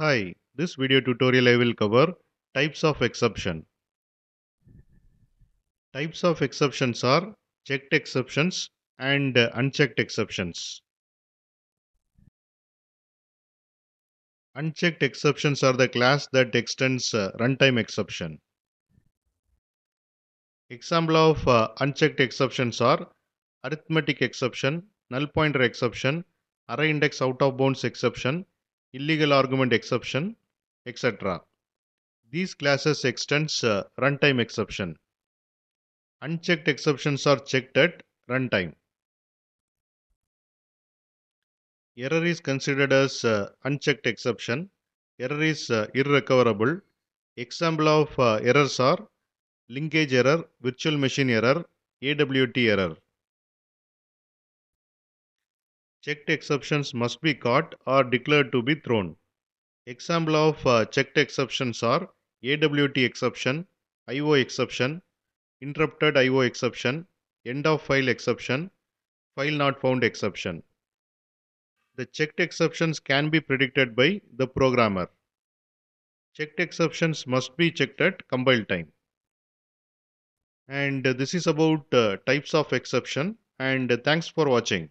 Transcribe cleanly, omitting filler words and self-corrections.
Hi, this video tutorial I will cover types of exception. Types of exceptions are checked exceptions and unchecked exceptions. Unchecked exceptions are the class that extends runtime exception. Example of unchecked exceptions are arithmetic exception, null pointer exception, array index out of bounds exception, illegal argument exception, etc. These classes extends runtime exception. Unchecked exceptions are checked at runtime. Error is considered as unchecked exception. Error is irrecoverable. Example of errors are linkage error, virtual machine error, AWT error. Checked exceptions must be caught or declared to be thrown. Example of checked exceptions are AWT exception, IO exception, interrupted IO exception, end of file exception, file not found exception. The checked exceptions can be predicted by the programmer. Checked exceptions must be checked at compile time. And this is about types of exception. And thanks for watching.